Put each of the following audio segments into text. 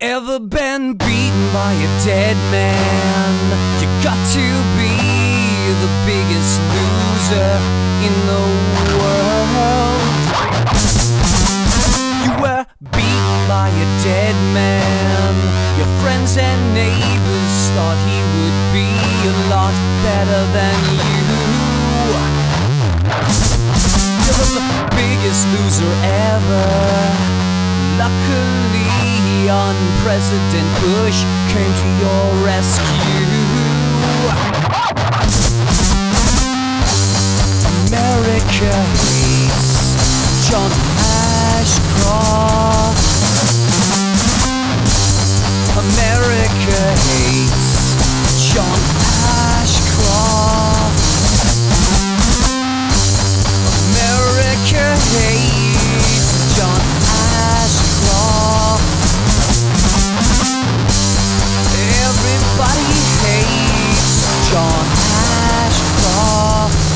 Ever been beaten by a dead man? You got to be the biggest loser in the world. You were beaten by a dead man. Your friends and neighbors thought he would be a lot better than you. You're the biggest loser ever. Luckily, on President Bush came to your rescue. America hates John Ashcroft. America hates John Ashcroft. America hates John Ashcroft. Everybody hates John Ashcroft.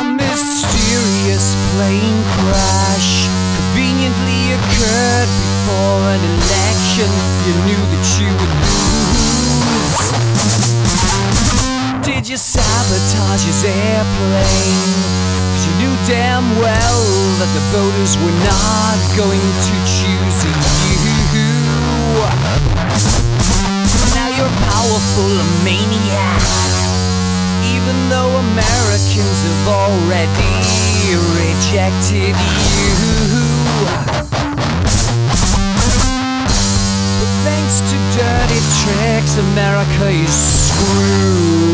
A mysterious plane crash conveniently occurred before an election you knew that you would lose. Did you sabotage his airplane? You knew damn well that the voters were not going to choose you. Now you're powerful, a maniac. Even though Americans have already rejected you. But thanks to dirty tricks, America is screwed.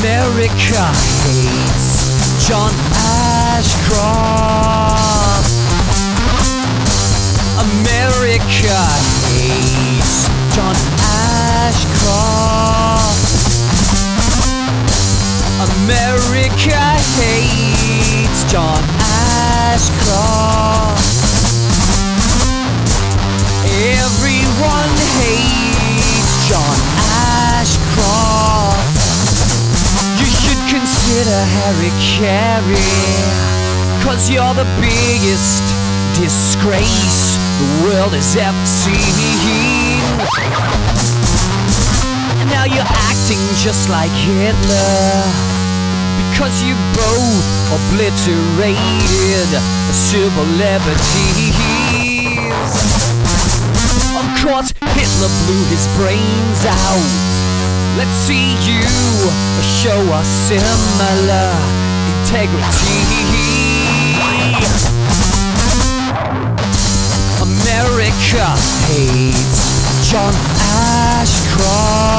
America hates John Ashcroft. America hates John Ashcroft. America hates John Ashcroft. Everyone hates John Ashcroft. Consider Harry Carey, 'cause you're the biggest disgrace the world has ever seen. And now you're acting just like Hitler, because you both obliterated the celebrities. Of course, Hitler blew his brains out. Let's see you show us similar integrity. America hates John Ashcroft.